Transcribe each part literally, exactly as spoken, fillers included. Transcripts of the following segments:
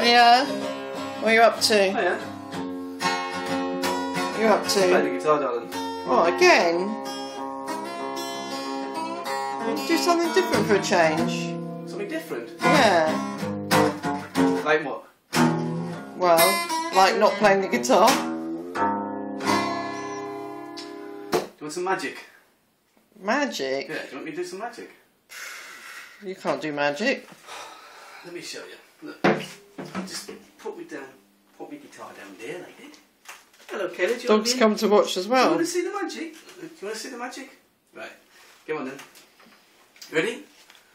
Rio, what are you up to? Oh, yeah. What are you up to? I played the guitar, darling. Oh, again? Did you do something different for a change? Something different? Yeah. Like what? Well, like not playing the guitar. Do you want some magic? Magic? Yeah, do you want me to do some magic? You can't do magic. Let me show you. Look, just put me down, put me guitar down there like that. Hello, Kayla. Do you Dogs come to watch as well. Do you want to see the magic? Do you want to see the magic? Right, come on then. Ready?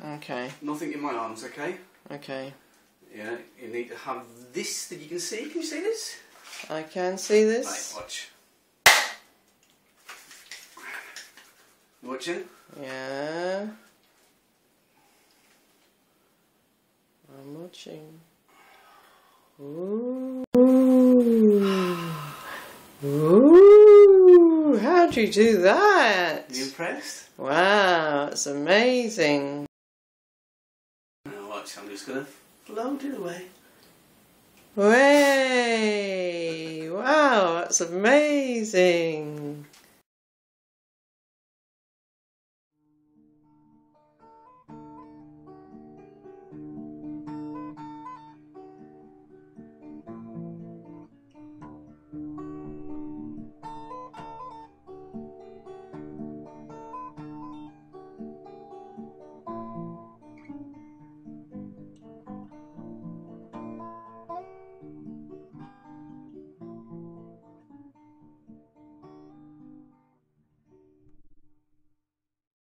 Okay. Nothing in my arms, okay? Okay. Yeah, you need to have this that you can see. Can you see this? I can see this. Right, watch. You watching? Yeah. I'm watching. Ooh. Ooh. How'd you do that? You impressed? Wow, that's amazing. Now watch, I'm just gonna float it away. Way! Wow, that's amazing.